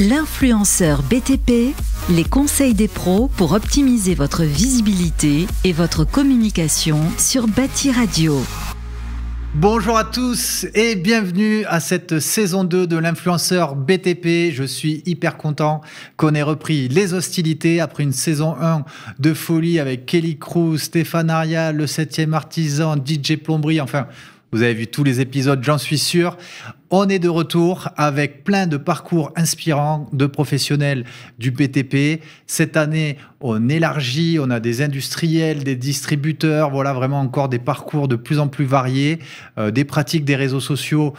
L'influenceur BTP, les conseils des pros pour optimiser votre visibilité et votre communication sur Bâti Radio. Bonjour à tous et bienvenue à cette saison 2 de l'influenceur BTP. Je suis hyper content qu'on ait repris les hostilités après une saison 1 de folie avec Kelly Cruz, Stéphane Aria, le 7e artisan, DJ plomberie, enfin... Vous avez vu tous les épisodes, j'en suis sûr. On est de retour avec plein de parcours inspirants de professionnels du BTP. Cette année, on élargit, on a des industriels, des distributeurs, voilà vraiment encore des parcours de plus en plus variés, des pratiques des réseaux sociaux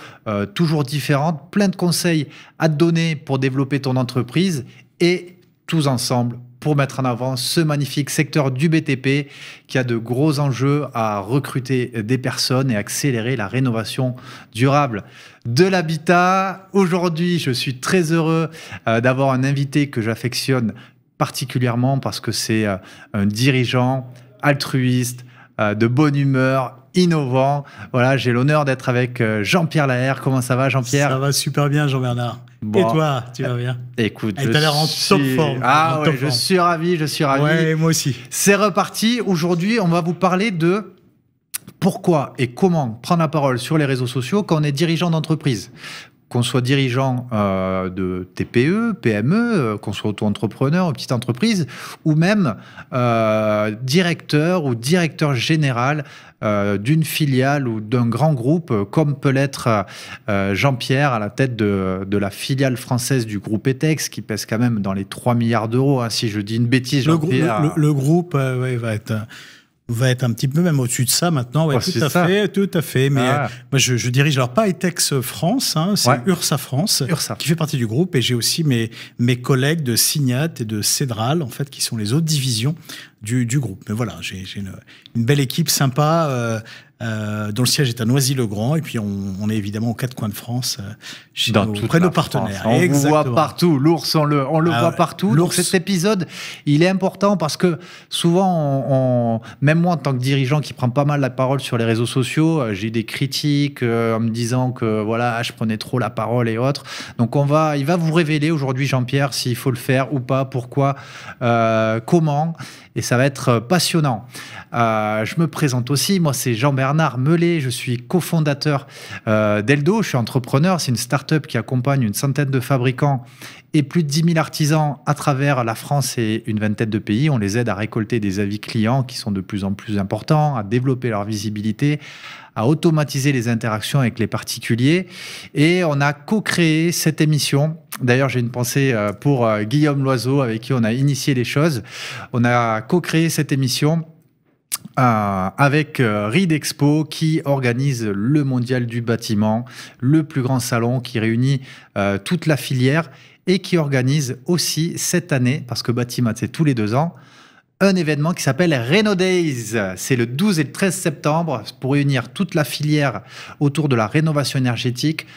toujours différentes, plein de conseils à te donner pour développer ton entreprise et tous ensemble pour mettre en avant ce magnifique secteur du BTP qui a de gros enjeux à recruter des personnes et accélérer la rénovation durable de l'habitat. Aujourd'hui, je suis très heureux d'avoir un invité que j'affectionne particulièrement parce que c'est un dirigeant altruiste, de bonne humeur, innovant. Voilà, j'ai l'honneur d'être avec Jean-Pierre Laherre. Comment ça va, Jean-Pierre? Ça va super bien, Jean-Bernard. Bon. Et toi, tu vas bien? Écoute, t'as l'air en top forme. Ah ouais, je suis ravi, je suis ravi. Ouais, moi aussi. C'est reparti. Aujourd'hui, on va vous parler de pourquoi et comment prendre la parole sur les réseaux sociaux quand on est dirigeant d'entreprise. Qu'on soit dirigeant de TPE, PME, qu'on soit auto-entrepreneur, petite entreprise, ou même directeur ou directeur général d'une filiale ou d'un grand groupe, comme peut l'être Jean-Pierre à la tête de la filiale française du groupe Etex, qui pèse quand même dans les 3 milliards d'euros, hein, si je dis une bêtise, Jean-Pierre. Le groupe ouais, va être un petit peu même au-dessus de ça maintenant. Ouais, oh, tout à fait. Mais moi, je dirige, alors pas Etex France, hein, c'est URSA France, qui fait partie du groupe. Et j'ai aussi mes collègues de Signat et de Cédral, en fait, qui sont les autres divisions du groupe. Mais voilà, j'ai une belle équipe sympa dont le siège est à Noisy-le-Grand. Et puis, on est évidemment aux 4 coins de France, auprès de nos partenaires. On vous voit partout, l'ours, on le voit partout. Donc cet épisode, il est important parce que souvent, même moi, en tant que dirigeant qui prend pas mal la parole sur les réseaux sociaux, j'ai eu des critiques en me disant que voilà, je prenais trop la parole et autres. Donc, il va vous révéler aujourd'hui, Jean-Pierre, s'il faut le faire ou pas, pourquoi, comment. Et ça va être passionnant. Je me présente aussi. Moi, c'est Jean-Bernard Melet. Je suis cofondateur d'Eldo. Je suis entrepreneur. C'est une start-up qui accompagne une centaine de fabricants et plus de 10 000 artisans à travers la France et une vingtaine de pays. On les aide à récolter des avis clients qui sont de plus en plus importants, à développer leur visibilité, à automatiser les interactions avec les particuliers. Et on a co-créé cette émission. D'ailleurs, j'ai une pensée pour Guillaume Loiseau, avec qui on a initié les choses. On a co-créé cette émission avec Reed Expo, qui organise le mondial du bâtiment, le plus grand salon qui réunit toute la filière et qui organise aussi cette année, parce que bâtiment, c'est tous les 2 ans, un événement qui s'appelle Renodays. C'est le 12 et le 13 septembre pour réunir toute la filière autour de la rénovation énergétique.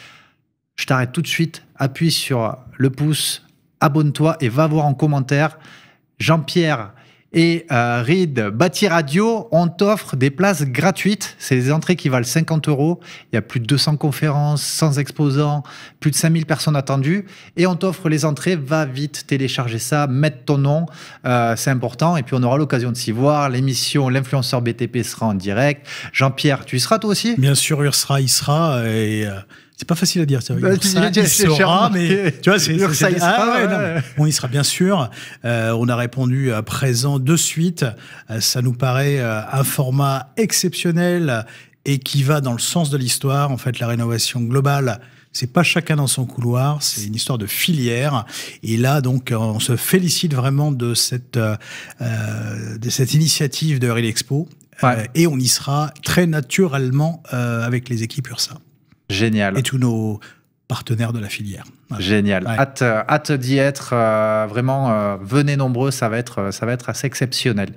Je t'arrête tout de suite, appuie sur le pouce, abonne-toi et va voir en commentaire. Jean-Pierre et Reed, Bâti Radio, on t'offre des places gratuites. C'est des entrées qui valent 50 €. Il y a plus de 200 conférences, 100 exposants, plus de 5000 personnes attendues. Et on t'offre les entrées. Va vite télécharger ça, mettre ton nom. C'est important. Et puis, on aura l'occasion de s'y voir. L'émission, l'influenceur BTP sera en direct. Jean-Pierre, tu y seras toi aussi? Bien sûr, il sera. Et... c'est pas facile à dire. On y sera bien sûr. On a répondu à présent de suite. Ça nous paraît un format exceptionnel et qui va dans le sens de l'histoire. En fait, la rénovation globale, c'est pas chacun dans son couloir, c'est une histoire de filière. Et là, donc, on se félicite vraiment de cette initiative de Reed Expo. Et on y sera très naturellement avec les équipes URSA. Génial. Et tous nos partenaires de la filière. Voilà. Génial. Ouais. Hâte d'y être. Vraiment, venez nombreux, ça va être assez exceptionnel.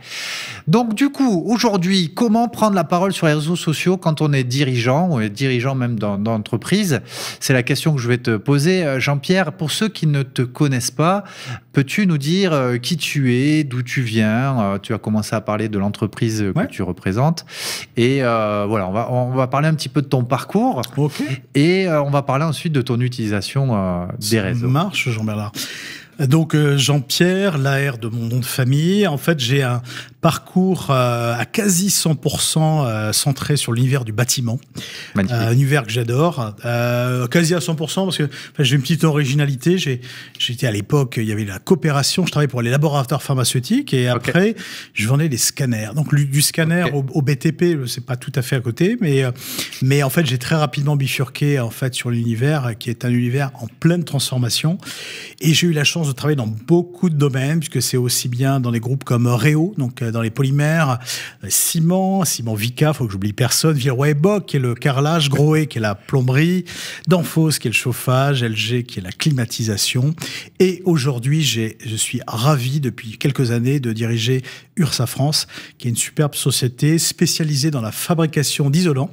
Donc, du coup, aujourd'hui, comment prendre la parole sur les réseaux sociaux quand on est dirigeant, ou est dirigeant même d'entreprise? C'est la question que je vais te poser, Jean-Pierre. Pour ceux qui ne te connaissent pas, peux-tu nous dire qui tu es, d'où tu viens? Tu as commencé à parler de l'entreprise que tu représentes. Et voilà, on va parler un petit peu de ton parcours. Okay. Et on va parler ensuite de ton utilisation des réseaux. Ça marche, Jean-Bernard. Donc Jean-Pierre Laherre, de mon nom de famille. En fait, j'ai un parcours à quasi 100% centré sur l'univers du bâtiment. Magnifique. Un univers que j'adore. Quasi à 100% parce que enfin, j'ai une petite originalité. J'étais à l'époque, il y avait la coopération. Je travaillais pour les laboratoires pharmaceutiques et après, je vendais des scanners. Donc du scanner au BTP, c'est pas tout à fait à côté, mais en fait, j'ai très rapidement bifurqué en fait sur l'univers qui est un univers en pleine transformation. Et j'ai eu la chance de travailler dans beaucoup de domaines, puisque c'est aussi bien dans des groupes comme Réo, donc dans les polymères, ciment Vica, faut que j'oublie personne, Viroy et Bock, qui est le carrelage, Grohe, qui est la plomberie, Danfoss, qui est le chauffage, LG, qui est la climatisation. Et aujourd'hui, je suis ravi depuis quelques années de diriger URSA France, qui est une superbe société spécialisée dans la fabrication d'isolants.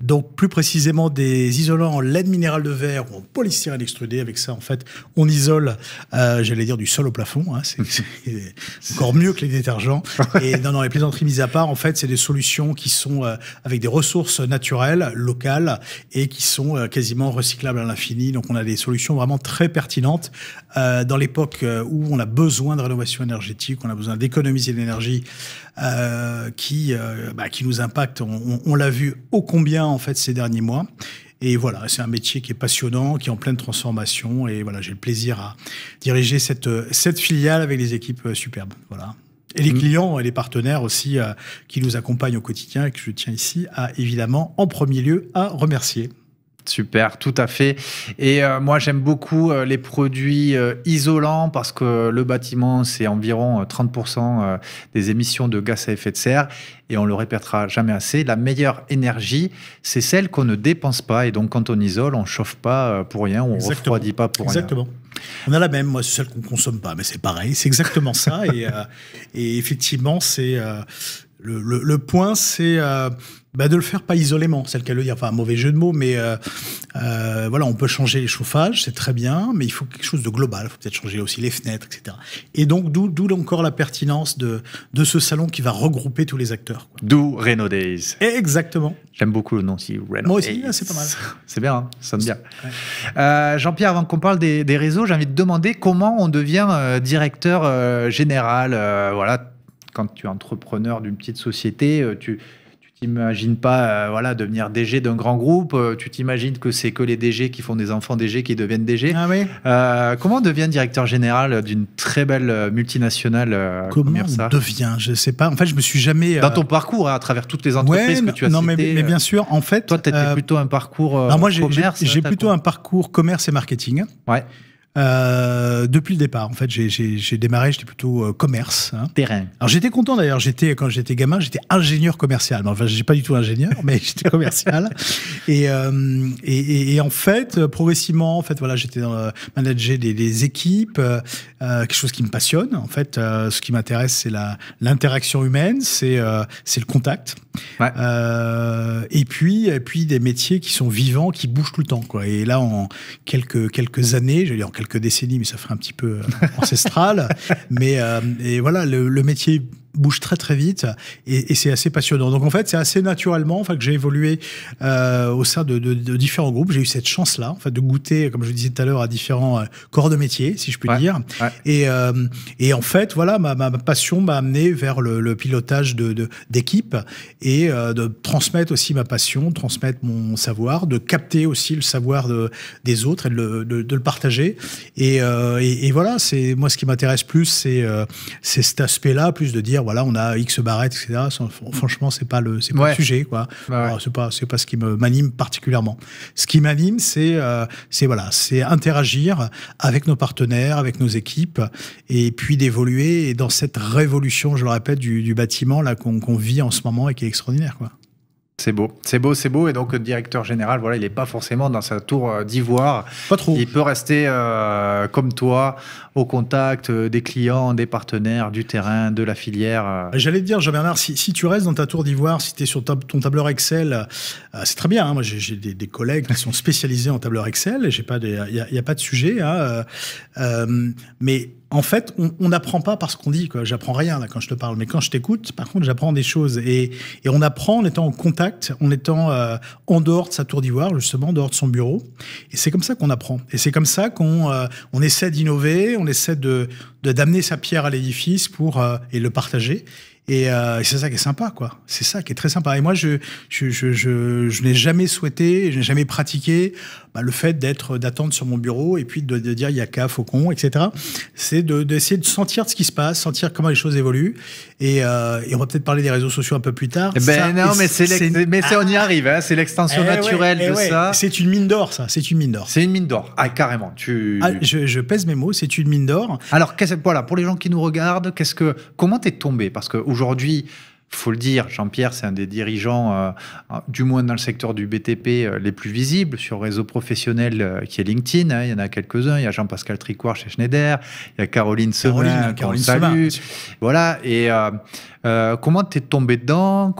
Donc, plus précisément, des isolants en laine minérale de verre ou en polystyrène extrudé. Avec ça, en fait, on isole, j'allais dire, du sol au plafond. Hein. C'est encore mieux que les détergents. Et non, les plaisanteries mises à part, en fait, c'est des solutions qui sont avec des ressources naturelles, locales, et qui sont quasiment recyclables à l'infini. Donc, on a des solutions vraiment très pertinentes dans l'époque où on a besoin de rénovation énergétique, on a besoin d'économiser l'énergie qui nous impacte. On l'a vu ô combien en fait ces derniers mois. Et voilà, c'est un métier qui est passionnant, qui est en pleine transformation. Et voilà, j'ai le plaisir à diriger cette filiale avec des équipes superbes. Voilà. Et les clients et les partenaires aussi qui nous accompagnent au quotidien et que je tiens ici à évidemment en premier lieu à remercier. Super, tout à fait. Et moi, j'aime beaucoup les produits isolants parce que le bâtiment, c'est environ 30% des émissions de gaz à effet de serre. Et on le répétera jamais assez, la meilleure énergie, c'est celle qu'on ne dépense pas. Et donc, quand on isole, on ne chauffe pas pour rien, on ne refroidit pas pour rien. On a la même, moi, c'est celle qu'on ne consomme pas, mais c'est pareil, c'est exactement ça. Et effectivement, c'est... Le point, c'est de le faire pas isolément, c'est le cas de le dire, enfin, mauvais jeu de mots, mais voilà, on peut changer les chauffages, c'est très bien, mais il faut quelque chose de global, il faut peut-être changer aussi les fenêtres, etc. Et donc, d'où encore la pertinence de ce salon qui va regrouper tous les acteurs. D'où Renodays. Exactement. J'aime beaucoup le nom aussi, Renodays. Moi aussi, c'est pas mal. C'est bien, hein, ça me bien. Ouais. Jean-Pierre, avant qu'on parle des réseaux, j'ai envie de demander comment on devient directeur général, voilà. Quand tu es entrepreneur d'une petite société, tu t'imagines pas voilà, devenir DG d'un grand groupe, tu t'imagines que c'est que les DG qui font des enfants DG qui deviennent DG. Ah oui. Comment on devient directeur général d'une très belle multinationale Comment on devient? Je sais pas. En fait, je me suis jamais... Dans ton parcours, hein, à travers toutes les entreprises que tu as citées. Mais bien sûr, en fait... Toi, tu étais plutôt un parcours moi, commerce. J'ai plutôt un parcours commerce et marketing. Ouais. Depuis le départ, en fait, j'ai démarré, j'étais plutôt commerce. Hein. Terrain. Alors j'étais content d'ailleurs, quand j'étais gamin, j'étais ingénieur commercial. Enfin, je n'étais pas du tout ingénieur, mais j'étais commercial. Et en fait, progressivement, en fait, voilà, j'étais manager des équipes, quelque chose qui me passionne. En fait, ce qui m'intéresse, c'est l'interaction humaine, c'est le contact. Ouais. Et puis des métiers qui sont vivants, qui bougent tout le temps, quoi. Et là, en quelques années, je vais dire en quelques décennies, mais ça ferait un petit peu ancestral. Mais et voilà, le métier bouge très très vite et c'est assez passionnant. Donc en fait, c'est assez naturellement que j'ai évolué au sein de différents groupes. J'ai eu cette chance-là, en fait, de goûter, comme je le disais tout à l'heure, à différents corps de métier, si je puis dire. Ouais. Et en fait, voilà, ma passion m'a amené vers le pilotage d'équipe et de transmettre aussi ma passion, transmettre mon savoir, de capter aussi le savoir des autres et de le partager. Et voilà, c'est moi ce qui m'intéresse plus, c'est cet aspect-là, plus de dire voilà, on a X barrettes, etc. Franchement, c'est pas le sujet, quoi. Bah ouais. C'est pas ce qui m'anime particulièrement. Ce qui m'anime, c'est interagir avec nos partenaires, avec nos équipes, et puis d'évoluer. Et dans cette révolution, je le répète, du bâtiment là qu'on vit en ce moment et qui est extraordinaire, quoi. C'est beau, c'est beau, c'est beau. Et donc, le directeur général, voilà, il n'est pas forcément dans sa tour d'ivoire. Pas trop. Il peut rester comme toi, au contact des clients, des partenaires, du terrain, de la filière. J'allais te dire, Jean-Bernard, si tu restes dans ta tour d'ivoire, si tu es sur ton tableur Excel, c'est très bien. Hein, moi, j'ai des collègues qui sont spécialisés en tableur Excel. Il n'y a pas de sujet. Hein, mais en fait, on n'apprend pas par ce qu'on dit, quoi. J'apprends rien là quand je te parle, mais quand je t'écoute, par contre, j'apprends des choses. Et on apprend en étant en contact, en étant en dehors de sa tour d'ivoire, justement, en dehors de son bureau. Et c'est comme ça qu'on apprend. Et c'est comme ça qu'on essaie d'innover, on essaie d'amener sa pierre à l'édifice pour et le partager. Et c'est ça qui est sympa, quoi. C'est ça qui est très sympa. Et moi, je n'ai jamais souhaité, je n'ai jamais pratiqué le fait d'attendre sur mon bureau et puis de dire il y a qu'à Faucon, etc. C'est d'essayer de sentir ce qui se passe, sentir comment les choses évoluent. Et on va peut-être parler des réseaux sociaux un peu plus tard. Ben ça, non, mais on y arrive. Hein, c'est l'extension naturelle de ça. C'est une mine d'or, ça. C'est une mine d'or. C'est une mine d'or. Ah, carrément. Je pèse mes mots. C'est une mine d'or. Alors, voilà, pour les gens qui nous regardent, comment t'es tombé? Parce que aujourd'hui, il faut le dire, Jean-Pierre, c'est un des dirigeants, du moins dans le secteur du BTP, les plus visibles sur le réseau professionnel qui est LinkedIn. Hein, il y en a quelques-uns. Il y a Jean-Pascal Tricouard chez Schneider. Il y a Caroline Semin. Caroline Semin. Voilà. Et comment t'es tombé dedans?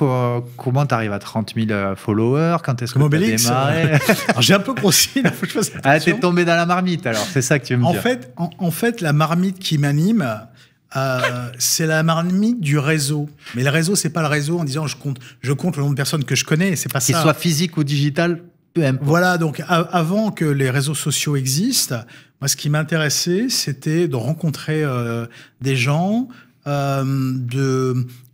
Comment t'arrives à 30 000 followers? Quand est-ce que t'as démarré? J'ai un peu grossi. Là, faut que je fasse attention. T'es tombé dans la marmite, alors. C'est ça que tu veux me dire. En fait, la marmite qui m'anime... c'est la marmite du réseau. Mais le réseau, c'est pas le réseau en disant je compte le nombre de personnes que je connais. C'est pas ça. Qu'ils soient physiques ou digitales, peu importe. Voilà. Donc, avant que les réseaux sociaux existent, moi, ce qui m'intéressait, c'était de rencontrer des gens,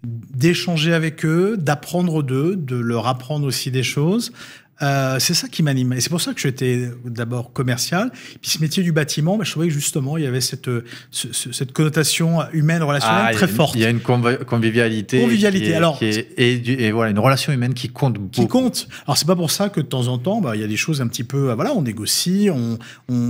d'échanger avec eux, d'apprendre d'eux, de leur apprendre aussi des choses. C'est ça qui m'anime. Et c'est pour ça que j'étais d'abord commercial. Puis ce métier du bâtiment, je trouvais que justement, il y avait cette connotation humaine, relationnelle très forte. Il y a une convivialité. Convivialité, alors. Et voilà, une relation humaine qui compte beaucoup. Qui compte. Alors, c'est pas pour ça que de temps en temps, il y a des choses un petit peu. Voilà, on négocie, on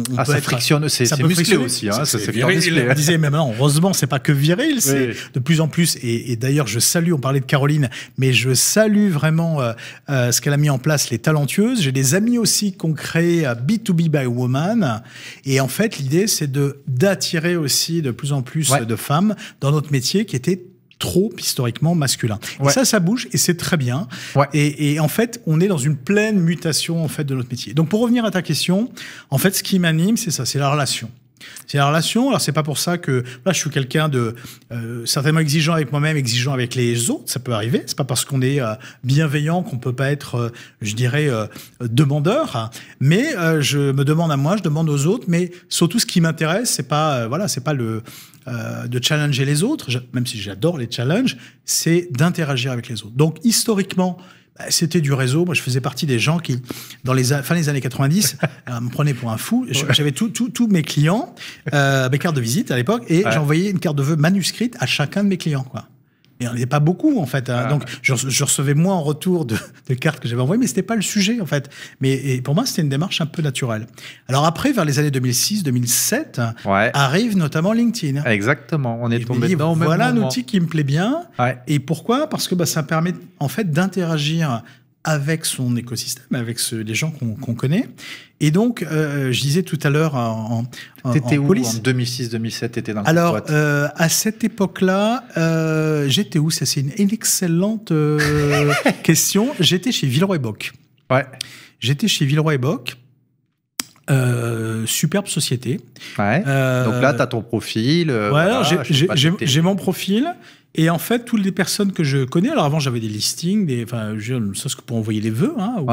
peut ça être. Frictionne, ça peut muscler aussi. Hein, c'est viril. On disait, mais maintenant, heureusement, c'est pas que viril, c'est de plus en plus. Et d'ailleurs, je salue, on parlait de Caroline, mais je salue vraiment ce qu'elle a mis en place, les talents. J'ai des amis aussi qu'on crée B2B by Woman. Et en fait, l'idée, c'est d'attirer aussi de plus en plus de femmes dans notre métier qui était trop historiquement masculin. Ouais. Et ça bouge et c'est très bien. Ouais. Et en fait, on est dans une pleine mutation en fait, de notre métier. Donc, pour revenir à ta question, en fait, ce qui m'anime, c'est ça, c'est la relation. C'est la relation. Alors, c'est pas pour ça que là, je suis quelqu'un de certainement exigeant avec moi-même, exigeant avec les autres. Ça peut arriver. C'est pas parce qu'on est bienveillant qu'on peut pas être, je dirais, demandeur. Mais je me demande à moi, je demande aux autres. Mais surtout, ce qui m'intéresse, c'est pas, voilà, c'est pas de challenger les autres, même si j'adore les challenges, c'est d'interagir avec les autres. Donc, historiquement. C'était du réseau. Moi, je faisais partie des gens qui, dans les fins des années 90, me prenaient pour un fou. J'avais tous mes clients, mes cartes de visite à l'époque, et j'envoyais une carte de vœux manuscrite à chacun de mes clients, quoi. Et on n'est pas beaucoup, en fait. Hein. Donc, je recevais moins en retour de cartes que j'avais envoyées, mais c'était pas le sujet, en fait. Et pour moi, c'était une démarche un peu naturelle. Alors après, vers les années 2006-2007, arrive notamment LinkedIn. Exactement. On est tombé dedans au même moment. Voilà un outil qui me plaît bien. Ouais. Et pourquoi? Parce que ça permet, en fait, d'interagir avec son écosystème, avec les gens qu'on connaît. Et donc, je disais tout à l'heure t'étais où, police. En 2006-2007, t'étais dans le Alors, à cette époque-là, j'étais où? Ça, c'est une excellente question. J'étais chez Villeroy-Bock. Ouais. J'étais chez Villeroy-Bock. Superbe société. Ouais. Donc là, t'as ton profil. Voilà, j'ai mon profil. Et en fait, toutes les personnes que je connais, alors avant j'avais des listings, ça c'est pour envoyer les vœux, hein, ou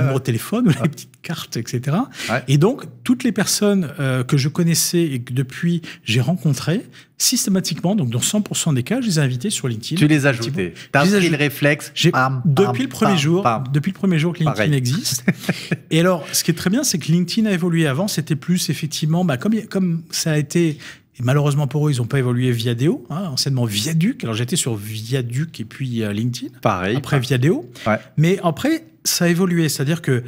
numéro de téléphone, ou les petites cartes, etc. Ouais. Et donc, toutes les personnes que je connaissais et que depuis j'ai rencontrées, systématiquement, donc dans 100% des cas, je les ai invités sur LinkedIn. Tu les as ajoutés. T'as pris le réflexe. Depuis le premier jour que LinkedIn existe. Et alors, ce qui est très bien, c'est que LinkedIn a évolué. Avant, c'était plus effectivement, comme ça a été... Et malheureusement pour eux, ils n'ont pas évolué Viadeo, hein, anciennement Viaduc. Alors j'étais sur Viaduc et puis LinkedIn. Pareil. Après Viadeo. Ouais. Mais après, ça a évolué. C'est-à-dire que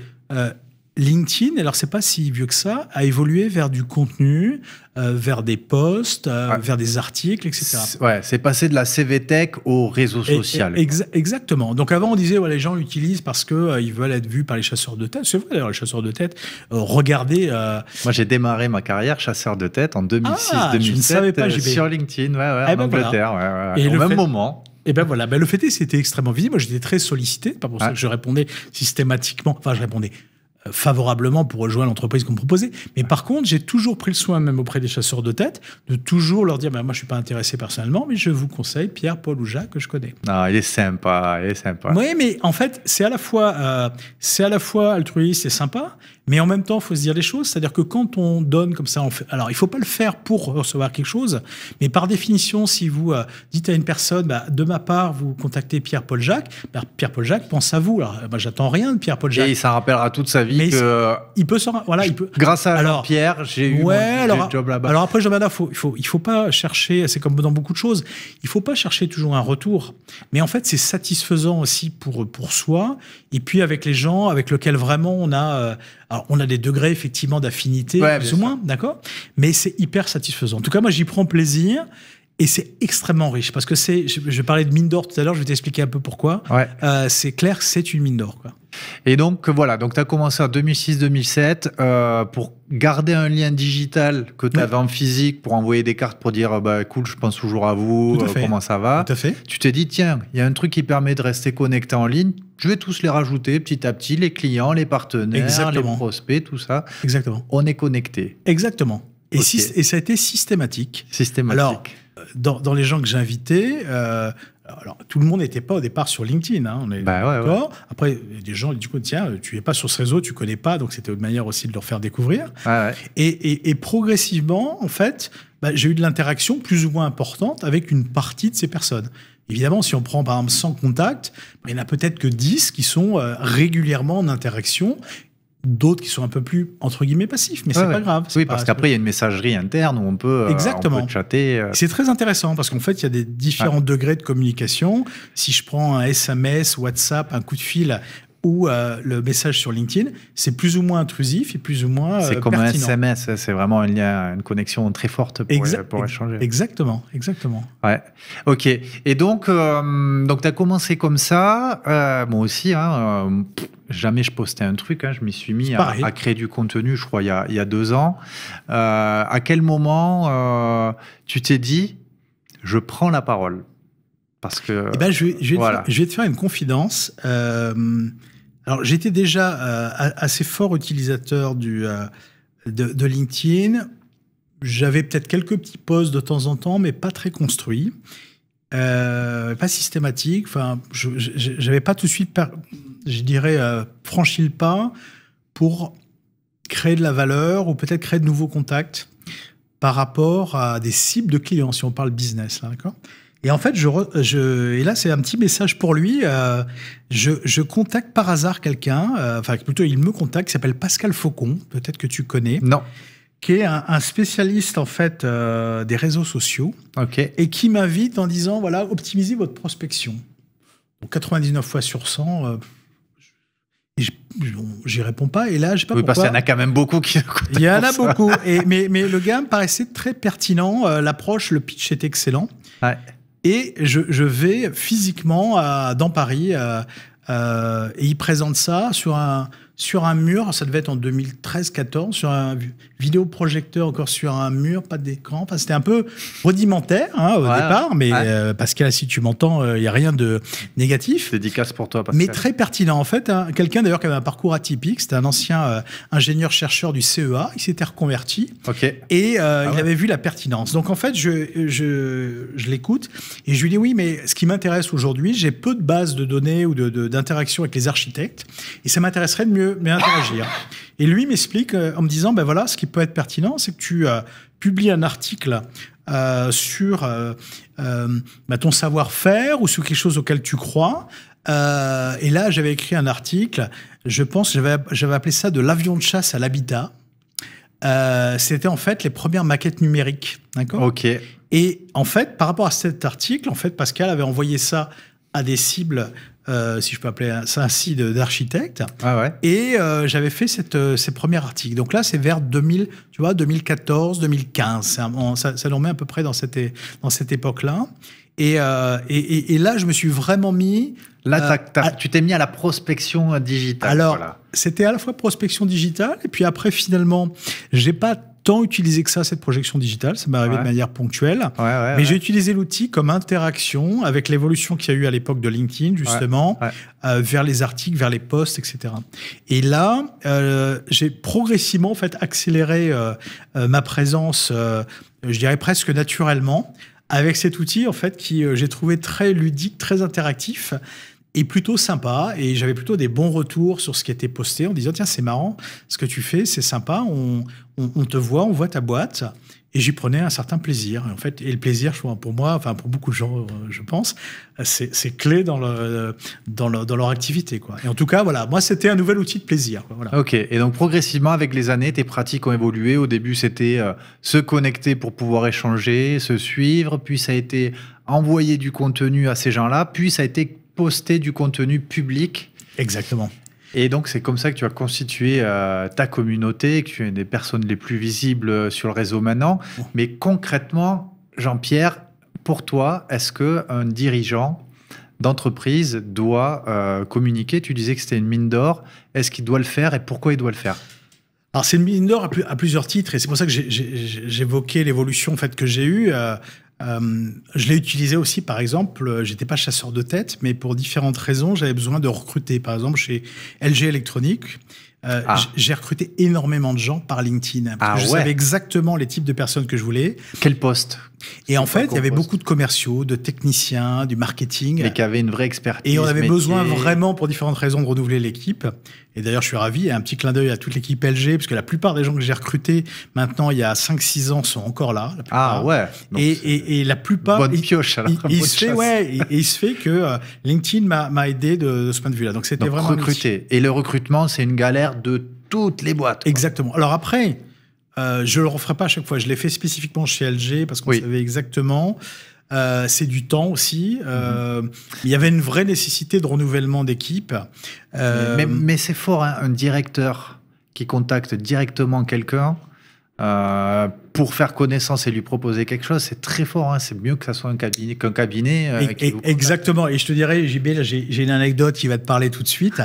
LinkedIn, alors c'est pas si vieux que ça, a évolué vers du contenu, vers des posts, vers des articles, etc. Ouais, c'est passé de la CVTech au réseau social. Exactement. Donc avant, on disait les gens l'utilisent parce que ils veulent être vus par les chasseurs de tête. C'est vrai, d'ailleurs, les chasseurs de tête. Regardez. Moi, j'ai démarré ma carrière chasseur de tête en 2006-2007 sur LinkedIn, en Angleterre, au même moment. Et ben voilà. Le fait est, c'était extrêmement visible. Moi, j'étais très sollicité. Pas pour ça que je répondais systématiquement. Enfin, je répondais. favorablement pour rejoindre l'entreprise qu'on me proposait. Mais par contre, j'ai toujours pris le soin, même auprès des chasseurs de tête, de toujours leur dire bah, « moi, je ne suis pas intéressé personnellement, mais je vous conseille Pierre, Paul ou Jacques que je connais. » Ah, il est sympa, il est sympa. Oui, mais en fait, c'est à la fois altruiste et sympa, mais en même temps, il faut se dire les choses. C'est-à-dire que quand on donne comme ça... On fait... Alors, il ne faut pas le faire pour recevoir quelque chose, mais par définition, si vous dites à une personne bah, « de ma part, vous contactez Pierre, Paul, Jacques bah, », Pierre, Paul, Jacques pense à vous. Alors, bah, j'attends rien de Pierre, Paul, Jacques. Et il s'en rappellera toute sa vie. Mais il peut s'en... Voilà, il peut... Grâce à Pierre, j'ai eu mon job là-bas. Alors après, Jean-Bernard, il faut pas chercher, c'est comme dans beaucoup de choses, il faut pas chercher toujours un retour. Mais en fait, c'est satisfaisant aussi pour soi, et puis avec les gens avec lesquels vraiment on a... alors, on a des degrés, effectivement, d'affinité, ouais, plus ou moins, d'accord? Mais c'est hyper satisfaisant. En tout cas, moi, j'y prends plaisir. Et c'est extrêmement riche, parce que c'est... Je parlais de mine d'or tout à l'heure, je vais t'expliquer un peu pourquoi. Ouais. C'est clair que c'est une mine d'or, quoi. Et donc, voilà, donc tu as commencé en 2006-2007 pour garder un lien digital que tu avais en physique, pour envoyer des cartes pour dire bah, « cool, je pense toujours à vous, comment ça va ?» Tout à fait. Tu t'es dit « tiens, il y a un truc qui permet de rester connecté en ligne, je vais tous les rajouter petit à petit, les clients, les partenaires, les prospects, tout ça. » Exactement. On est connecté. Exactement. Et, et ça a été systématique. Systématique. Alors, dans les gens que j'ai invités, alors, tout le monde n'était pas au départ sur LinkedIn, hein, on est d'accord. Ouais. Après, des gens, du coup, tiens, tu n'es pas sur ce réseau, tu ne connais pas, donc c'était une manière aussi de leur faire découvrir. Ah ouais. Et progressivement, en fait, bah, j'ai eu de l'interaction plus ou moins importante avec une partie de ces personnes. Évidemment, si on prend par exemple 100 contacts, il n'y en a peut-être que 10 qui sont régulièrement en interaction. D'autres qui sont un peu plus, entre guillemets, passifs, mais c'est pas grave. Oui, parce qu'après, il y a une messagerie interne où on peut, on peut chatter. C'est très intéressant, parce qu'en fait, il y a des différents degrés de communication. Si je prends un SMS, WhatsApp, un coup de fil ou le message sur LinkedIn, c'est plus ou moins intrusif et plus ou moins pertinent. C'est comme un SMS, c'est vraiment une connexion très forte pour échanger. Exactement, exactement. Ouais. Ok, et donc tu as commencé comme ça, moi aussi, hein, jamais je postais un truc, hein, je m'y suis mis à créer du contenu, je crois, il y a 2 ans. À quel moment tu t'es dit « je prends la parole » Parce que... Eh ben, je vais te faire une confidence. Alors, j'étais déjà assez fort utilisateur de LinkedIn. J'avais peut-être quelques petits posts de temps en temps, mais pas très construits, pas systématiques. Enfin, j'avais pas tout de suite, je dirais, franchi le pas pour créer de la valeur ou peut-être créer de nouveaux contacts par rapport à des cibles de clients, si on parle business, là, d'accord ? Et en fait, et là, c'est un petit message pour lui. Je contacte par hasard quelqu'un, enfin plutôt il me contacte, qui s'appelle Pascal Faucon, peut-être que tu connais. Non. Qui est un spécialiste, en fait, des réseaux sociaux. OK. Et qui m'invite en disant, voilà, optimisez votre prospection. Donc, 99 fois sur 100... j'y réponds pas, et là, je sais pas pourquoi. Parce qu'il y en a quand même beaucoup qui... Il y en a beaucoup, mais le gars me paraissait très pertinent. L'approche, le pitch est excellent. Ouais. Et je vais physiquement dans Paris et il présente ça sur un mur, ça devait être en 2013-14, sur un vidéoprojecteur, encore sur un mur, pas d'écran. Enfin, c'était un peu rudimentaire hein, au départ, mais Pascal, si tu m'entends, il n'y a rien de négatif. Dédicace pour toi, Pascal. Mais très pertinent, en fait. Hein, quelqu'un, d'ailleurs, qui avait un parcours atypique, c'était un ancien ingénieur-chercheur du CEA, il s'était reconverti, et il avait vu la pertinence. Donc, en fait, je l'écoute, et je lui dis, oui, mais ce qui m'intéresse aujourd'hui, j'ai peu de bases de données ou d'interaction avec les architectes, et ça m'intéresserait de mieux interagir. Et lui m'explique en me disant, ben voilà, ce qui peut être pertinent, c'est que tu publies un article sur ton savoir-faire ou sur quelque chose auquel tu crois. Et là, j'avais écrit un article, je pense, j'avais appelé ça de l'avion de chasse à l'habitat. C'était en fait les premières maquettes numériques. D'accord ? Ok. Et en fait, par rapport à cet article, en fait, Pascal avait envoyé ça à des cibles, si je peux appeler ça ainsi, d'architectes. Ah ouais. Et j'avais fait ces premiers articles. Donc là, c'est vers 2014, 2015. Ça nous remet à peu près dans cette époque-là. Et là, je me suis vraiment mis... Là, tu t'es mis à la prospection digitale. Alors, c'était à la fois prospection digitale, et puis après, finalement, j'ai pas tant utilisé que ça, cette projection digitale. Ça m'est arrivé de manière ponctuelle. Mais j'ai utilisé l'outil comme interaction avec l'évolution qu'il y a eu à l'époque de LinkedIn, justement, vers les articles, vers les posts, etc. Et là, j'ai progressivement, en fait, accéléré ma présence, je dirais presque naturellement, avec cet outil, en fait, qui j'ai trouvé très ludique, très interactif. Et plutôt sympa, et j'avais plutôt des bons retours sur ce qui était posté en disant « Tiens, c'est marrant, ce que tu fais, c'est sympa, on te voit, on voit ta boîte. » Et j'y prenais un certain plaisir. En fait, et le plaisir, pour moi, enfin pour beaucoup de gens, je pense, c'est clé dans, leur activité, quoi. Et en tout cas, voilà, moi, c'était un nouvel outil de plaisir, quoi, voilà. Ok. Et donc, progressivement, avec les années, tes pratiques ont évolué. Au début, c'était se connecter pour pouvoir échanger, se suivre. Puis, ça a été envoyer du contenu à ces gens-là. Puis, ça a été poster du contenu public. Exactement. Et donc, c'est comme ça que tu as constitué ta communauté, que tu es une des personnes les plus visibles sur le réseau maintenant. Oh. Mais concrètement, Jean-Pierre, pour toi, est-ce qu'un dirigeant d'entreprise doit communiquer? Tu disais que c'était une mine d'or. Est-ce qu'il doit le faire et pourquoi il doit le faire? Alors, c'est une mine d'or à plusieurs titres. Et c'est pour ça que j'évoquais l'évolution en fait, que j'ai eue. Je l'ai utilisé aussi, par exemple, j'étais pas chasseur de tête, mais pour différentes raisons, j'avais besoin de recruter. Par exemple, chez LG Électronique, j'ai recruté énormément de gens par LinkedIn. Parce que je savais exactement les types de personnes que je voulais. Quel poste? Et en fait, il y avait beaucoup de commerciaux, de techniciens, du marketing. Mais qui avaient une vraie expertise. Et on avait besoin vraiment, pour différentes raisons, de renouveler l'équipe. Et d'ailleurs, je suis ravi. Un petit clin d'œil à toute l'équipe LG, parce que la plupart des gens que j'ai recrutés, maintenant, il y a 5-6 ans, sont encore là. Donc, et la plupart... Bonne pioche, alors. Il se fait que LinkedIn m'a aidé de ce point de vue-là. Donc, c'était vraiment... recruter. Et le recrutement, c'est une galère de toutes les boîtes, quoi. Exactement. Alors après... je le referai pas à chaque fois. Je l'ai fait spécifiquement chez LG parce qu'on savait exactement. C'est du temps aussi. Il y avait une vraie nécessité de renouvellement d'équipe. Mais c'est fort, hein, un directeur qui contacte directement quelqu'un pour faire connaissance et lui proposer quelque chose. C'est très fort, hein. C'est mieux que ça soit un cabinet, qu'un cabinet. Exactement. Et je te dirais, JB, là, j'ai une anecdote qui va te parler tout de suite.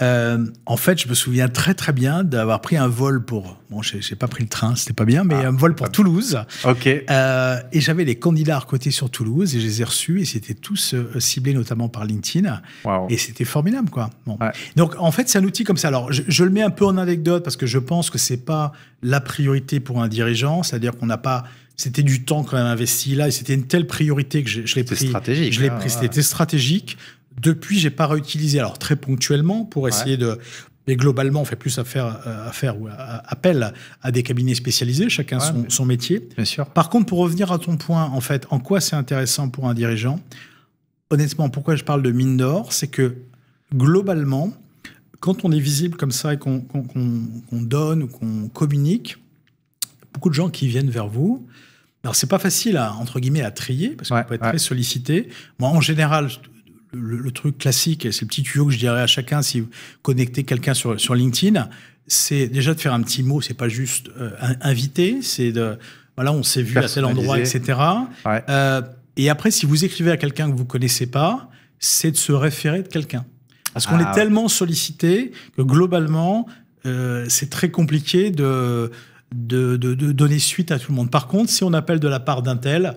En fait, je me souviens très bien d'avoir pris un vol pour... Bon, j'ai pas pris le train, c'était pas bien, mais un vol pour Toulouse. Ok. Et j'avais des candidats à recruter sur Toulouse et je les ai reçus et c'était tous ciblés notamment par LinkedIn. Wow. Et c'était formidable, quoi. Bon. Ouais. Donc, en fait, c'est un outil comme ça. Alors, je le mets un peu en anecdote parce que je pense que c'est pas la priorité pour un dirigeant. C'est-à-dire qu'on n'a pas... C'était du temps quand même investi là et c'était une telle priorité que je l'ai pris. C'était stratégique. C'était stratégique. Depuis, j'ai pas réutilisé. Alors, très ponctuellement pour essayer de... Mais globalement, on fait plus appel à des cabinets spécialisés, chacun son métier. Bien sûr. Par contre, pour revenir à ton point, en fait, en quoi c'est intéressant pour un dirigeant? Honnêtement, pourquoi je parle de mine d'or? C'est que globalement, quand on est visible comme ça et qu'on donne ou qu'on communique, beaucoup de gens qui viennent vers vous. Alors, c'est pas facile à, entre guillemets, à trier, parce qu'on peut être très sollicité. Moi, en général, le truc classique, et c'est le petit tuyau que je dirais à chacun si vous connectez quelqu'un sur LinkedIn, c'est déjà de faire un petit mot, c'est pas juste inviter, c'est de, voilà, on s'est vu à tel endroit, etc. Et après, si vous écrivez à quelqu'un que vous connaissez pas, c'est de se référer de quelqu'un. Parce qu'on est tellement sollicité que globalement, c'est très compliqué de donner suite à tout le monde. Par contre, si on appelle de la part d'un tel,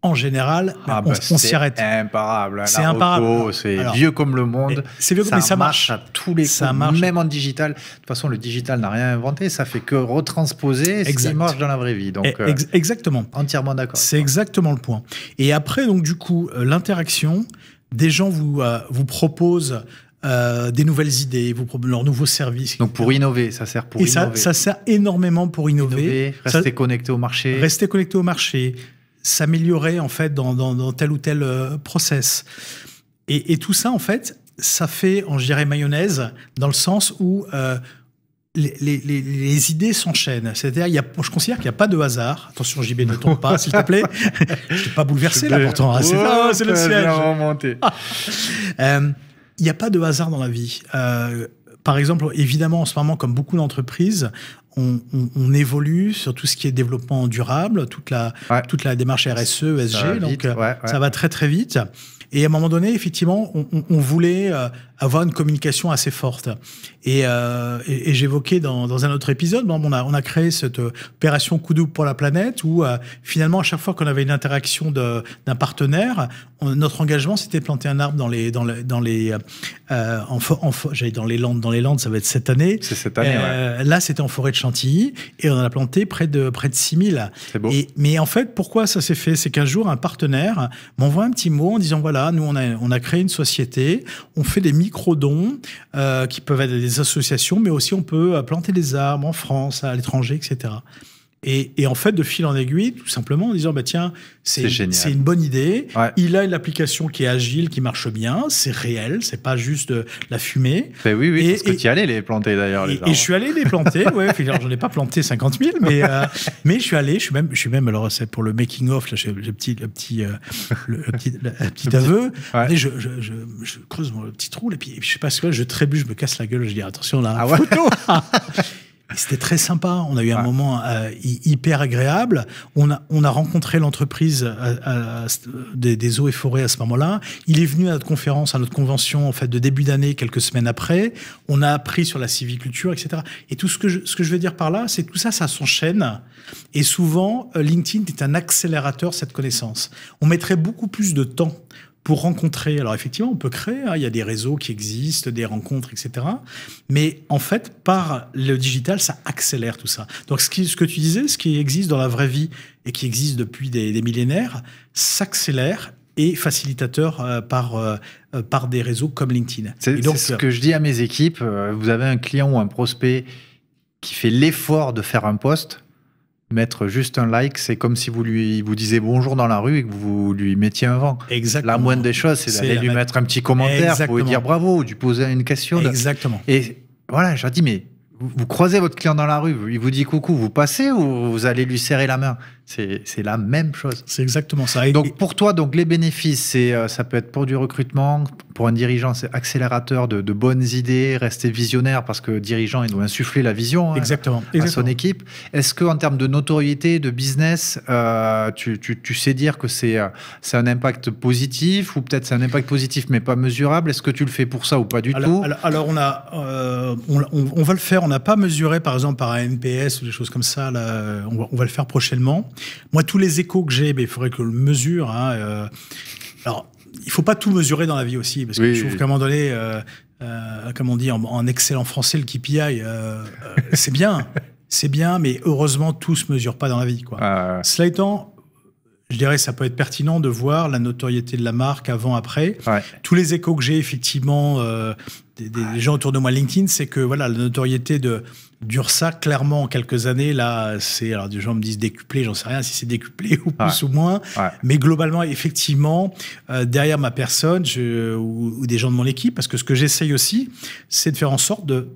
en général, on s'y arrête. C'est imparable. C'est imparable. C'est vieux comme le monde. C'est vieux, mais ça marche à tous les coups, même en digital. De toute façon, le digital n'a rien inventé. Ça fait que retransposer ce qui marche dans la vraie vie. Donc, exactement. Entièrement d'accord. C'est exactement le point. Et après, donc, du coup, l'interaction, des gens vous proposent des nouvelles idées, leurs nouveaux services. Donc pour innover, ça sert pour innover. Ça sert énormément pour innover. Rester connecté au marché. Rester connecté au marché. S'améliorer en fait dans tel ou tel process. Et tout ça, en fait, ça fait, je dirais, mayonnaise, dans le sens où les idées s'enchaînent. C'est-à-dire, je considère qu'il n'y a pas de hasard. Attention, JB, ne tombe pas, s'il te plaît. Je ne t'ai pas bouleversé, là, pourtant. C'est le siège. Il n'y a pas de hasard dans la vie. Par exemple, évidemment, en ce moment, comme beaucoup d'entreprises, on évolue sur tout ce qui est développement durable, toute la démarche RSE, ESG, donc ça va très vite. Et à un moment donné, effectivement, on voulait avoir une communication assez forte. Et j'évoquais dans un autre épisode, bon, on a créé cette opération coup double pour la planète où finalement, à chaque fois qu'on avait une interaction d'un partenaire, notre engagement, c'était de planter un arbre dans les Landes. Dans les Landes, ça va être cette année. C'est cette année, ouais. Là, c'était en forêt de Chantilly et on en a planté près de 6000. C'est beau. Mais en fait, pourquoi ça s'est fait? C'est qu'un jour, un partenaire m'envoie un petit mot en disant, voilà, nous, on a créé une société, on fait des micro-dons qui peuvent être des associations, mais aussi on peut planter des arbres en France, à l'étranger, etc. Et en fait, de fil en aiguille, tout simplement, en disant, bah, tiens, c'est une bonne idée. Ouais. Il a une application qui est agile, qui marche bien, c'est réel, c'est pas juste de la fumée. Ben oui, oui, parce que tu y allais les planter d'ailleurs. Et je suis allé les planter, ouais, j'en ai pas planté 50 000, mais, ouais. Mais je suis allé, je suis même, alors c'est pour le making-of, le petit aveu, ouais. Et je creuse le petit trou, et puis je sais pas ce que je trébuche, je me casse la gueule, je dis, attention, là, photo. C'était très sympa. On a eu un moment hyper agréable. On a rencontré l'entreprise des eaux et forêts à ce moment-là. Il est venu à notre conférence, à notre convention en fait de début d'année, quelques semaines après. On a appris sur la civiculture, etc. Et tout ce que je veux dire par là, c'est que tout ça, ça s'enchaîne. Et souvent, LinkedIn est un accélérateur de cette connaissance. On mettrait beaucoup plus de temps pour rencontrer. Alors effectivement, on peut créer, hein, il y a des réseaux qui existent, des rencontres, etc. Mais en fait, par le digital, ça accélère tout ça. Donc ce que tu disais, ce qui existe dans la vraie vie et qui existe depuis des millénaires, s'accélère et facilitateur par des réseaux comme LinkedIn. C'est ce que je dis à mes équipes. Vous avez un client ou un prospect qui fait l'effort de faire un post, mettre juste un like, c'est comme si vous disiez bonjour dans la rue et que vous lui mettiez un vent. Exactement. La moindre des choses, c'est d'aller lui mettre un petit commentaire, exactement, pour lui dire bravo, ou lui poser une question. Exactement. Et voilà, je leur dis, mais vous croisez votre client dans la rue, il vous dit coucou, vous passez ou vous allez lui serrer la main? C'est la même chose. C'est exactement ça. Donc pour toi, donc les bénéfices, ça peut être pour du recrutement, pour un dirigeant, c'est accélérateur de bonnes idées, rester visionnaire, parce que dirigeant, il doit insuffler la vision, exactement, à son équipe. Est-ce qu'en termes de notoriété, de business, tu sais dire que c'est un impact positif, ou peut-être c'est un impact positif mais pas mesurable? Est-ce que tu le fais pour ça ou pas du tout? Alors on va le faire. On n'a pas mesuré par exemple par un NPS ou des choses comme ça. Là, on va le faire prochainement. Moi, tous les échos que j'ai, il faudrait que je le mesure. Hein, alors, il ne faut pas tout mesurer dans la vie aussi, parce que je trouve qu'à un moment donné, comme on dit en excellent français, le KPI, c'est bien, mais heureusement, tout ne se mesure pas dans la vie, quoi. Cela étant, je dirais ça peut être pertinent de voir la notoriété de la marque avant, après. Ouais. Tous les échos que j'ai, effectivement, des gens autour de moi LinkedIn, c'est que voilà, la notoriété de d'URSA, clairement, en quelques années, là, c'est... Alors, des gens me disent décuplé, j'en sais rien si c'est décuplé ou plus ou moins. Ouais. Mais globalement, effectivement, derrière ma personne ou des gens de mon équipe, parce que ce que j'essaye aussi, c'est de faire en sorte de...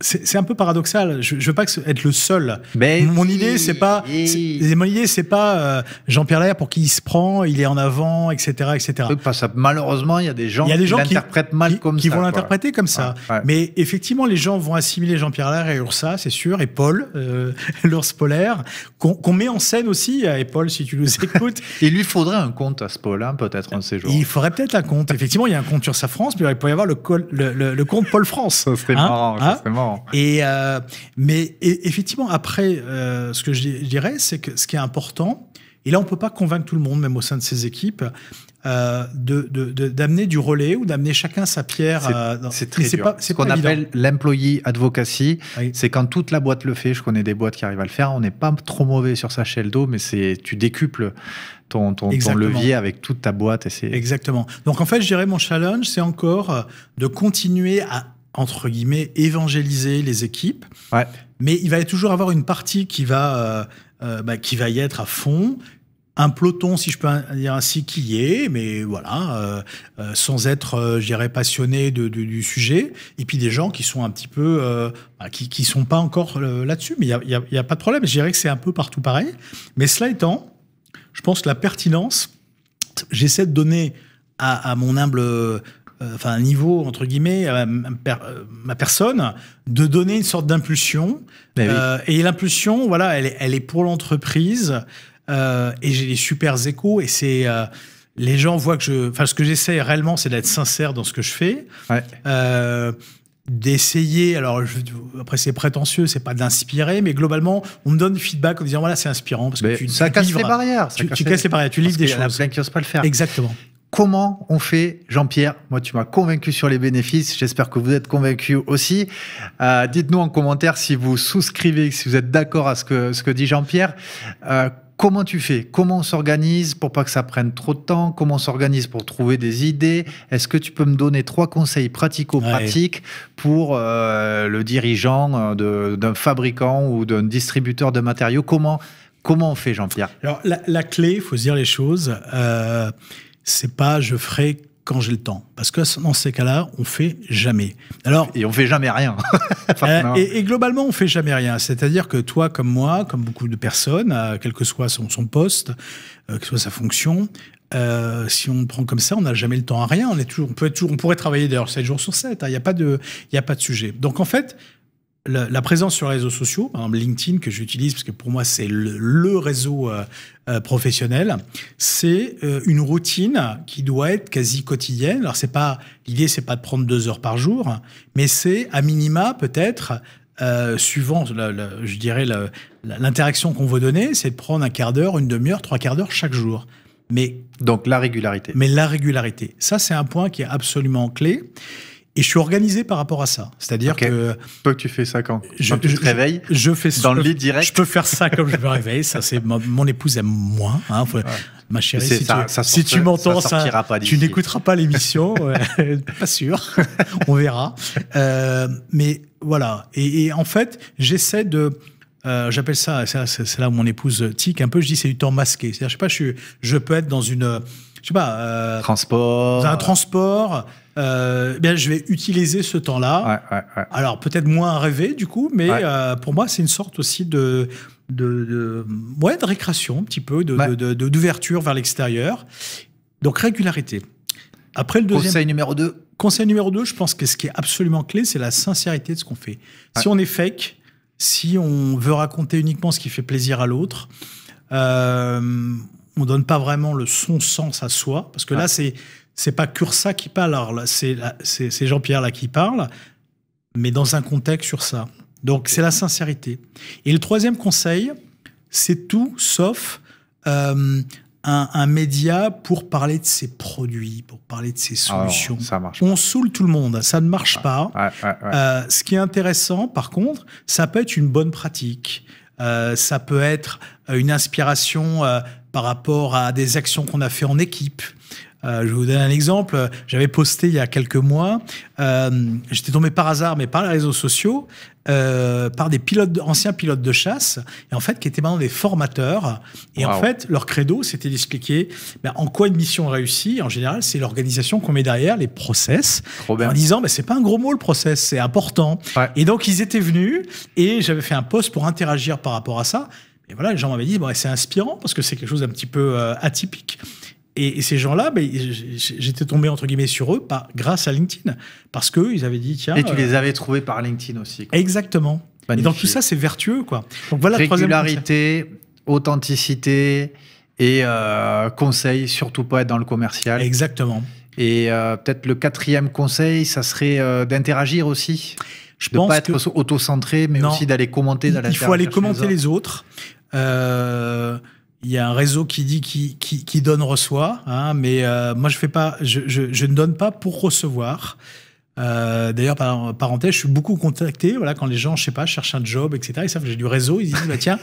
C'est un peu paradoxal. Je veux pas être le seul. Mais mon idée, c'est pas... Mon idée, c'est pas Jean-Pierre Laherre pour qui il se prend, il est en avant, etc., etc. Malheureusement, il y a des gens qui l'interprètent mal comme ça. Qui vont l'interpréter comme ça. Ouais. Mais effectivement, les gens vont assimiler Jean-Pierre Laherre et Ursa, c'est sûr, et Paul, l'ours polaire, qu'on met en scène aussi. Et Paul, si tu nous écoutes... Il lui faudrait un compte à ce Paul-là, peut-être, un de ces jours. Il faudrait peut-être un compte. Effectivement, il y a un compte Ursa France, mais il pourrait y avoir le compte Paul France. Ça serait marrant, ça serait marrant. Mais effectivement, après, ce que je dirais, c'est que ce qui est important, et là on ne peut pas convaincre tout le monde, même au sein de ses équipes, d'amener du relais ou d'amener chacun sa pierre. C'est très dur. C'est ce qu'on appelle l'employee advocacy. Oui. C'est quand toute la boîte le fait. Je connais des boîtes qui arrivent à le faire. On n'est pas trop mauvais sur sa chaîne d'eau, mais tu décuples ton levier avec toute ta boîte. Exactement. Donc en fait, je dirais mon challenge, c'est encore de continuer à, entre guillemets, évangéliser les équipes. Ouais. Mais il va toujours avoir une partie qui va y être à fond. Un peloton, si je peux dire ainsi, qui y est, mais voilà, sans être, je dirais, passionné du sujet. Et puis des gens qui sont un petit peu... qui sont pas encore là-dessus. Mais il n'y a pas de problème. Je dirais que c'est un peu partout pareil. Mais cela étant, je pense que la pertinence, j'essaie de donner à mon humble... enfin un niveau, entre guillemets, ma personne, de donner une sorte d'impulsion. Et l'impulsion, voilà, elle est pour l'entreprise. Et j'ai des super échos. Et c'est... les gens voient que je... Enfin, ce que j'essaie réellement, c'est d'être sincère dans ce que je fais. Ouais. D'essayer, alors après c'est prétentieux, c'est pas d'inspirer, mais globalement on me donne du feedback en disant voilà c'est inspirant parce que tu casses les barrières, tu livres des choses. Il y en a plein qui n'osent pas le faire. Exactement. Comment on fait, Jean-Pierre? Moi, tu m'as convaincu sur les bénéfices. J'espère que vous êtes convaincu aussi. Dites-nous en commentaire si vous souscrivez, si vous êtes d'accord à ce que dit Jean-Pierre. Comment tu fais? Comment on s'organise pour pas que ça prenne trop de temps? Comment on s'organise pour trouver des idées? Est-ce que tu peux me donner 3 conseils pratico-pratiques pour le dirigeant d'un fabricant ou d'un distributeur de matériaux? Comment on fait, Jean-Pierre? Alors, la clé, il faut se dire les choses, c'est pas « je ferai quand j'ai le temps ». Parce que dans ces cas-là, on fait jamais. Alors, et on fait jamais rien. Et globalement, on fait jamais rien. C'est-à-dire que toi, comme moi, comme beaucoup de personnes, quel que soit son poste, quelle que soit sa fonction, si on prend comme ça, on n'a jamais le temps à rien. On pourrait travailler d'ailleurs 7 jours sur 7. Il n'y a pas de sujet. Donc en fait, la présence sur les réseaux sociaux, par exemple LinkedIn que j'utilise, parce que pour moi c'est le réseau professionnel, c'est une routine qui doit être quasi quotidienne. Alors c'est pas l'idée, c'est pas de prendre 2 heures par jour, mais c'est à minima peut-être, suivant, je dirais l'interaction qu'on veut donner, c'est de prendre un quart d'heure, une demi-heure, 3 quarts d'heure chaque jour. Mais donc la régularité. Mais la régularité, ça c'est un point qui est absolument clé. Et je suis organisé par rapport à ça. C'est-à-dire que... Toi, tu fais ça quand tu te réveilles, je fais ça, dans le lit direct. Je peux faire ça comme je me réveille. Ça, c'est mon épouse aime moins. Hein, ouais. Ma chérie, si tu m'entends, tu n'écouteras pas l'émission. Ouais. Pas sûr. On verra. Mais voilà. Et en fait, j'essaie de... j'appelle ça... C'est là où mon épouse tique un peu. Je dis c'est du temps masqué. C'est-à-dire, je sais pas, je peux être dans une... Je sais pas... transport. Dans un transport... bien, je vais utiliser ce temps-là. Ouais, ouais, ouais. Alors, peut-être moins à rêver, du coup, mais ouais. Pour moi, c'est une sorte aussi de récréation, un petit peu, d'ouverture vers l'extérieur. Donc, régularité. Après, le deuxième... Conseil numéro 2. Conseil numéro 2, je pense que ce qui est absolument clé, c'est la sincérité de ce qu'on fait. Ouais. Si on est fake, si on veut raconter uniquement ce qui fait plaisir à l'autre... on ne donne pas vraiment son sens à soi, parce que là, c'est pas Cursa qui parle, c'est Jean-Pierre là qui parle, mais dans un contexte sur ça. Donc, c'est la sincérité. Et le troisième conseil, c'est tout sauf un média pour parler de ses produits, pour parler de ses solutions. Alors, ça marche pas. On saoule tout le monde, ça ne marche pas. Ouais, ouais, ouais. Ce qui est intéressant, par contre, ça peut être une bonne pratique, ça peut être une inspiration... par rapport à des actions qu'on a fait en équipe. Je vous donne un exemple. J'avais posté il y a quelques mois, j'étais tombé par hasard, mais par les réseaux sociaux, par des anciens pilotes de chasse, et en fait, qui étaient maintenant des formateurs. Et en fait, leur credo, c'était d'expliquer en quoi une mission réussit. En général, c'est l'organisation qu'on met derrière, les process, en disant, c'est pas un gros mot le process, c'est important. Ouais. Et donc, ils étaient venus, et j'avais fait un post pour interagir par rapport à ça. Et voilà, les gens m'avaient dit, bon, c'est inspirant parce que c'est quelque chose d'un petit peu atypique. Et ces gens-là, j'étais tombé entre guillemets sur eux grâce à LinkedIn parce qu'ils avaient dit, tiens. Et tu les avais trouvés par LinkedIn aussi. Quoi. Exactement. Magnifique. Et donc tout ça, c'est vertueux, quoi. Donc voilà. Régularité, authenticité et conseil, surtout pas être dans le commercial. Exactement. Et peut-être le 4e conseil, ça serait d'interagir aussi. Je pense pas être auto-centré, mais aussi d'aller commenter. Il faut aller commenter les autres. Il y a un réseau qui dit qui donne reçoit, hein, mais moi je ne donne pas pour recevoir. D'ailleurs, parenthèse, je suis beaucoup contacté. Voilà, quand les gens, je sais pas, cherchent un job, etc. Ils savent que j'ai du réseau. Ils disent bah, tiens,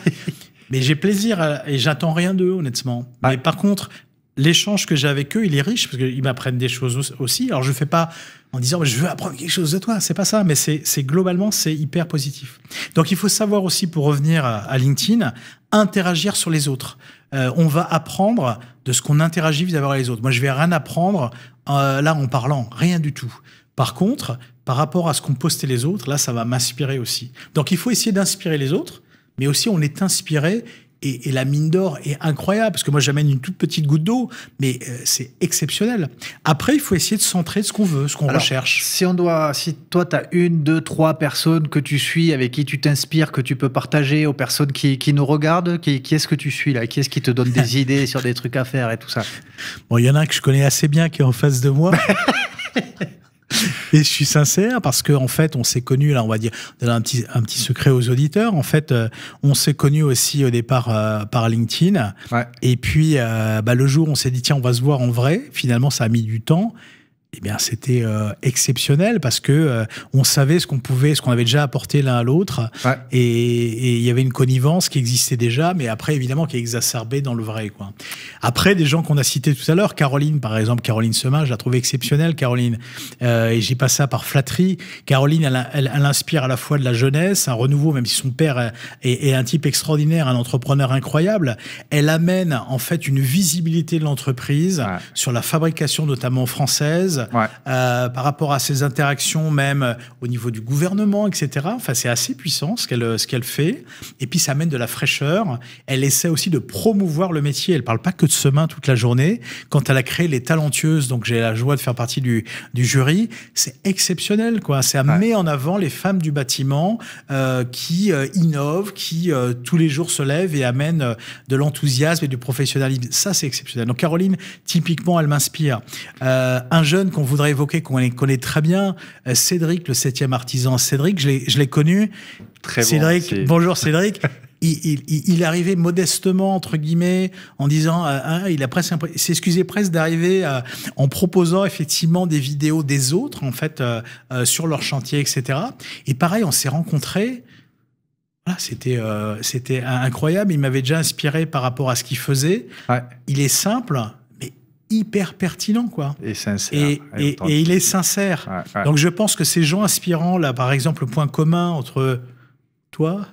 mais j'ai plaisir et j'attends rien d'eux, honnêtement. Ouais. Mais par contre. L'échange que j'ai avec eux, il est riche parce qu'ils m'apprennent des choses aussi. Alors, je ne fais pas en disant « je veux apprendre quelque chose de toi », c'est pas ça, mais globalement, c'est hyper positif. Donc, il faut savoir aussi, pour revenir à LinkedIn, interagir sur les autres. On va apprendre de ce qu'on interagit vis-à-vis des autres. Moi, je vais rien apprendre là en parlant, rien du tout. Par contre, par rapport à ce qu'ont posté les autres, là, ça va m'inspirer aussi. Donc, il faut essayer d'inspirer les autres, mais aussi on est inspiré. et la mine d'or est incroyable, parce que moi j'amène une toute petite goutte d'eau, mais c'est exceptionnel. Après, il faut essayer de centrer de ce qu'on veut, ce qu'on recherche. Si on doit, si toi tu as une, deux, trois personnes que tu suis, avec qui tu t'inspires, que tu peux partager aux personnes qui nous regardent, qui est-ce que tu suis là? Qui est-ce qui te donne des idées sur des trucs à faire et tout ça? Bon, il y en a un que je connais assez bien qui est en face de moi. Et je suis sincère parce qu'en fait, on s'est connus, là, on va dire, un petit secret aux auditeurs. En fait, on s'est connus aussi au départ par LinkedIn. Ouais. Et puis, le jour où on s'est dit, tiens, on va se voir en vrai. Finalement, ça a mis du temps. Eh bien, c'était exceptionnel parce que on savait ce qu'on pouvait, ce qu'on avait déjà apporté l'un à l'autre. Ouais. Et il y avait une connivence qui existait déjà, mais après, évidemment, qui est exacerbée dans le vrai, quoi. Après, des gens qu'on a cités tout à l'heure, Caroline, par exemple, Caroline Semin, je la trouve exceptionnelle, Caroline. Et j'ai pas ça par flatterie. Caroline, elle inspire à la fois de la jeunesse, un renouveau, même si son père est un type extraordinaire, un entrepreneur incroyable. Elle amène, en fait, une visibilité de l'entreprise, ouais, sur la fabrication, notamment française. Ouais. Par rapport à ses interactions même au niveau du gouvernement, etc. Enfin, c'est assez puissant ce qu'elle fait. Et puis, ça amène de la fraîcheur. Elle essaie aussi de promouvoir le métier. Elle ne parle pas que de Semin toute la journée. Quand elle a créé les talentueuses, donc j'ai la joie de faire partie du jury, c'est exceptionnel, quoi. Ça, ouais, met en avant les femmes du bâtiment qui innovent, qui tous les jours se lèvent et amènent de l'enthousiasme et du professionnalisme. Ça, c'est exceptionnel. Donc, Caroline, typiquement, elle m'inspire. Un jeune qu'on voudrait évoquer, qu'on connaît très bien, Cédric, le 7e artisan. Cédric, je l'ai connu. Très Cédric, bon, bonjour Cédric. Il arrivait modestement, entre guillemets, en disant, il s'excusait presque d'arriver en proposant effectivement des vidéos des autres, en fait, sur leur chantier, etc. Et pareil, on s'est rencontrés. Voilà, c'était incroyable. Il m'avait déjà inspiré par rapport à ce qu'il faisait. Ouais. Il est simple, hyper pertinent, quoi. Et sincère. Et il est sincère. Ouais, ouais. Donc, je pense que ces gens inspirants, là, par exemple, le point commun entre toi,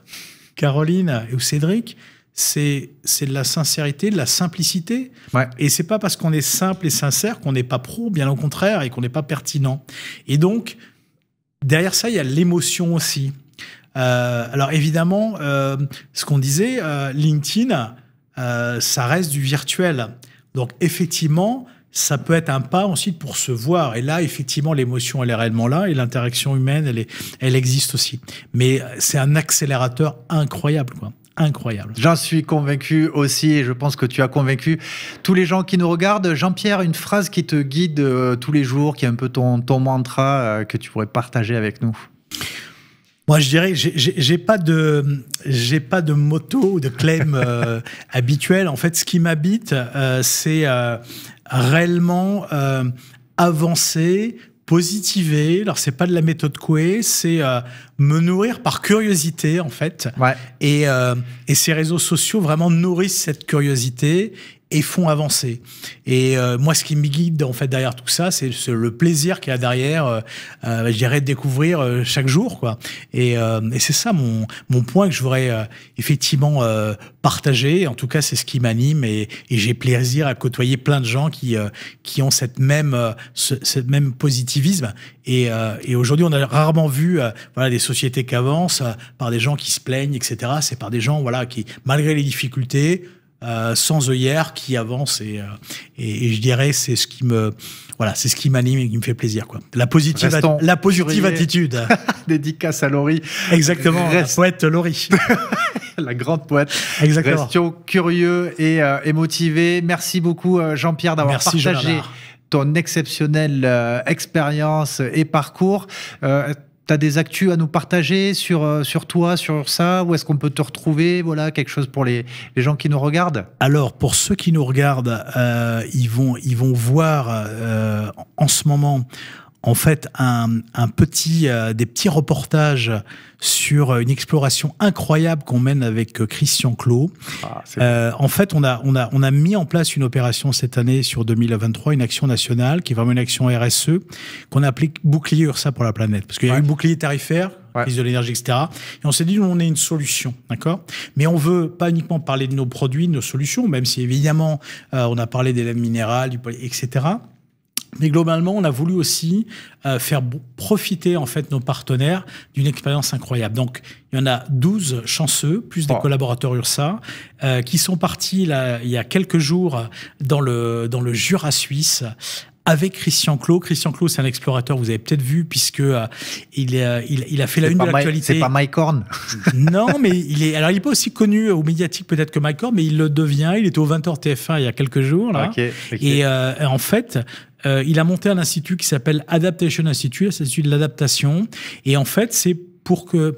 Caroline ou Cédric, c'est de la sincérité, de la simplicité. Ouais. Et c'est pas parce qu'on est simple et sincère qu'on n'est pas pro, bien au contraire, et qu'on n'est pas pertinent. Et donc, derrière ça, il y a l'émotion aussi. Alors, évidemment, ce qu'on disait, LinkedIn, ça reste du virtuel. Donc, effectivement, ça peut être un pas ensuite pour se voir. Et là, effectivement, l'émotion, elle est réellement là et l'interaction humaine, elle existe aussi. Mais c'est un accélérateur incroyable, quoi. Incroyable. J'en suis convaincu aussi, et je pense que tu as convaincu tous les gens qui nous regardent. Jean-Pierre, une phrase qui te guide tous les jours, qui est un peu ton mantra que tu pourrais partager avec nous? Moi, je dirais, j'ai pas de motto ou de claim habituel. En fait, ce qui m'habite, c'est réellement avancer, positiver. Alors, c'est pas de la méthode Coué, c'est me nourrir par curiosité, en fait. Ouais. Et ces réseaux sociaux vraiment nourrissent cette curiosité et font avancer. Et moi, ce qui me guide, en fait, derrière tout ça, c'est le plaisir qu'il y a derrière, je dirais, de découvrir chaque jour, quoi. Et c'est ça mon point que je voudrais effectivement partager. En tout cas, c'est ce qui m'anime, et j'ai plaisir à côtoyer plein de gens qui ont cette même positivisme. Et aujourd'hui, on a rarement vu voilà, des sociétés qui avancent par des gens qui se plaignent, etc. C'est par des gens, voilà, qui, malgré les difficultés, sans œillères, qui avance, et je dirais c'est ce qui me, voilà, c'est ce qui m'anime et qui me fait plaisir, quoi. La positive attitude. Dédicace à Laurie. Exactement. La poète Laurie. La grande poète. Exactement. Restions curieux et motivés. Merci beaucoup Jean-Pierre d'avoir partagé ton exceptionnelle expérience et parcours. T'as des actus à nous partager sur toi, sur ça? Où est-ce qu'on peut te retrouver? Voilà, quelque chose pour les gens qui nous regardent. Alors, pour ceux qui nous regardent, ils vont voir en ce moment, en fait, des petits reportages sur une exploration incroyable qu'on mène avec Christian Clot. Ah, en fait, on a mis en place une opération cette année sur 2023, une action nationale qui est vraiment une action RSE qu'on a appelée bouclier URSA pour la planète, parce qu'il y a eu bouclier tarifaire, crise de l'énergie, etc. Et on s'est dit, nous, on est une solution, d'accord? Mais on veut pas uniquement parler de nos produits, de nos solutions, même si évidemment on a parlé des lames minérales, etc. Mais globalement, on a voulu aussi faire profiter en fait nos partenaires d'une expérience incroyable. Donc, il y en a 12 chanceux, plus des collaborateurs URSA, qui sont partis là, il y a quelques jours dans le Jura suisse avec Christian Clot. Christian Clot, c'est un explorateur, vous avez peut-être vu, puisque il a fait la une de l'actualité. C'est pas Mike Horn. Non, mais il est pas aussi connu au médiatique peut-être que Mike Horn, mais il le devient. Il était au 20h TF1 il y a quelques jours là. Okay, okay. Et en fait, il a monté un institut qui s'appelle Adaptation Institute, c'est celui de l'adaptation. Et en fait, c'est pour que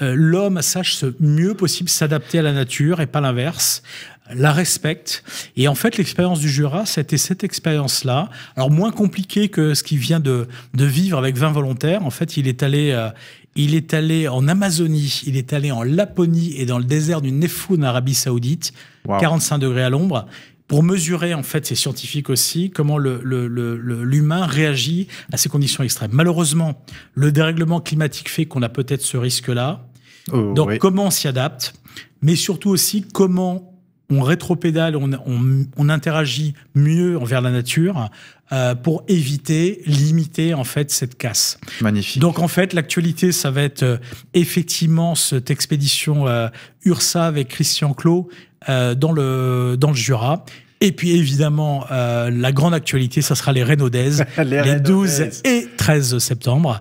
l'homme sache ce mieux possible s'adapter à la nature et pas l'inverse, la respecte. Et en fait, l'expérience du Jura, c'était cette expérience-là. Alors, moins compliquée que ce qu'il vient de vivre avec 20 volontaires. En fait, il est allé en Amazonie, il est allé en Laponie et dans le désert du Nefoun, en Arabie Saoudite, 45 degrés à l'ombre, pour mesurer, en fait, c'est scientifique aussi, comment l'humain réagit à ces conditions extrêmes. Malheureusement, le dérèglement climatique fait qu'on a peut-être ce risque-là. Oh, donc, comment on s'y adapte? Mais surtout aussi, comment on rétropédale, on interagit mieux envers la nature pour éviter, limiter en fait cette casse. Magnifique. Donc en fait, l'actualité, ça va être effectivement cette expédition URSA avec Christian Clot dans le Jura. Et puis évidemment, la grande actualité, ça sera les Renodays, les 12 et 13 septembre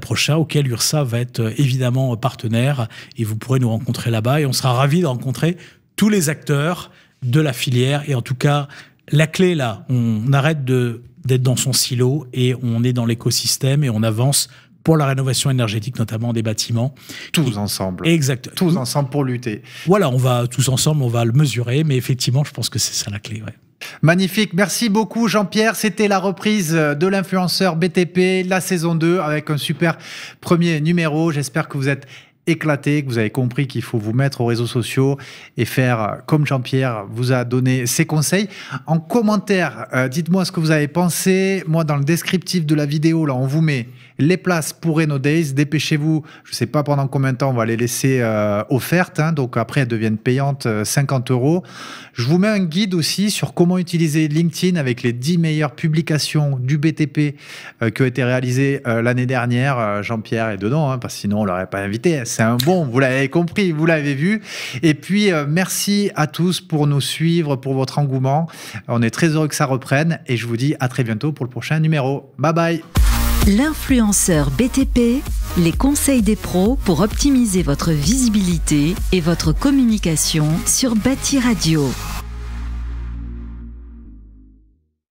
prochain, auquel URSA va être évidemment partenaire. Et vous pourrez nous rencontrer là-bas et on sera ravis de rencontrer tous les acteurs de la filière. Et en tout cas, la clé là, on arrête d'être dans son silo et on est dans l'écosystème et on avance pour la rénovation énergétique, notamment des bâtiments. Tous ensemble. Exact. Tous ensemble pour lutter. Voilà, on va tous ensemble, on va le mesurer, mais effectivement, je pense que c'est ça la clé, ouais. Magnifique, merci beaucoup Jean-Pierre, c'était la reprise de l'influenceur BTP, la saison 2, avec un super premier numéro. J'espère que vous êtes éclaté, que vous avez compris qu'il faut vous mettre aux réseaux sociaux et faire comme Jean-Pierre vous a donné ses conseils. En commentaire, dites-moi ce que vous avez pensé. Moi, dans le descriptif de la vidéo, là, on vous met les places pour Renodays. Dépêchez-vous, je ne sais pas pendant combien de temps on va les laisser offertes, hein, donc après elles deviennent payantes, 50 €. Je vous mets un guide aussi sur comment utiliser LinkedIn avec les 10 meilleures publications du BTP qui ont été réalisées l'année dernière. Jean-Pierre est dedans, hein, parce que sinon on ne l'aurait pas invité. C'est un bon, vous l'avez compris, vous l'avez vu. Et puis, merci à tous pour nous suivre, pour votre engouement. On est très heureux que ça reprenne et je vous dis à très bientôt pour le prochain numéro. Bye bye. L'influenceur BTP, les conseils des pros pour optimiser votre visibilité et votre communication sur Bâti Radio.